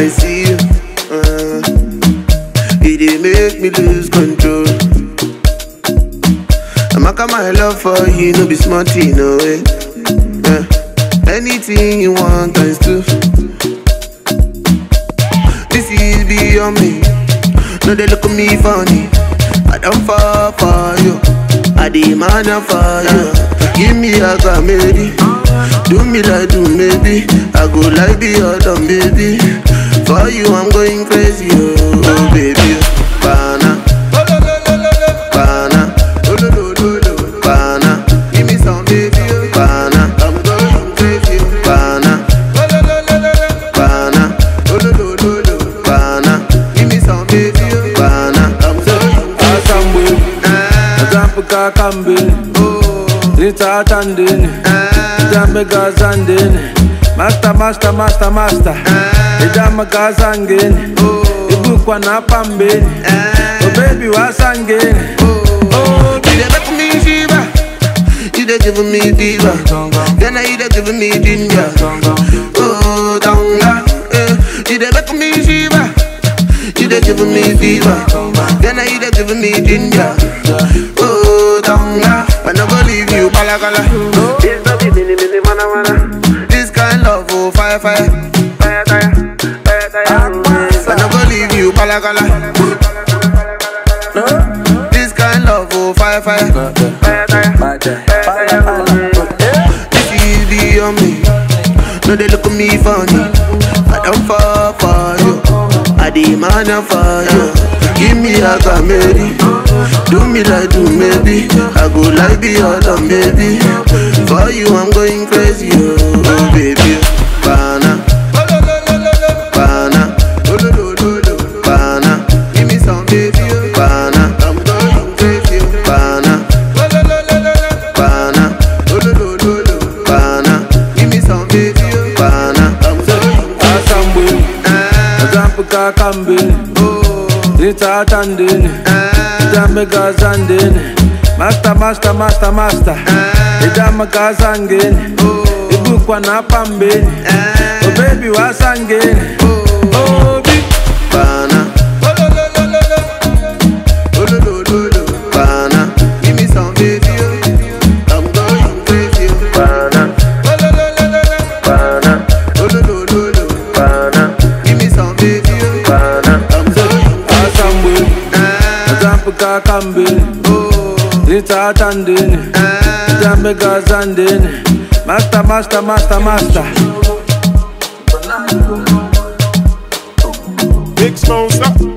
I see you. It dey make me lose control. I'ma come my love for you, no be smarty, no way. Anything you want, times two. This is beyond me. No, they look at me funny. I don't fall for you. I demand for you. Give me a comedy. Do me like do maybe. I go like the other baby. For you, I'm going crazy, oh baby. Bana. Bana. Bana. Give me some baby. Bana. I'm going crazy. Bana. Bana. Bana. Give me some baby. Africa Campbell, Rita Tandin, Jamaica Sandin, Master, Jamaica Sangin, Ibukwana Pambin, oh baby was Sangin. Oh, you dey make me fever, you dey give me diva, then you dey give me ginger. Oh, Tonga, you dey make me fever, you dey give me diva, then you dey give me ginger. I never leave you, balakala. This no be mini mana. This kind love, oh fire. I never leave you, balakala. This kind love, oh fire. This is beyond me. No, they look at me funny. I don't fall for you. I demand for you. Give me a comedy. Do me like do maybe, I go like the other baby. For you I'm going crazy, oh baby. Bana, Bana, Bana, give me some baby. Bana, I'm going crazy. Bana, Bana, Bana, give me some baby. Bana, I'm going crazy. Africa Campbell, Rita Tandin, Jamaica Sandin, Master, Jamaica Sangin, Ibukwana Pambin, oh baby was Sangin, oh baby. Bana, Bana, give me some baby, I'm going crazy. Bana, Bana, Bana, give me some baby, Bana, I'm going crazy. Africa Campbell, Rita Tandin, Jamaica Sandin, Master. Big Smoke.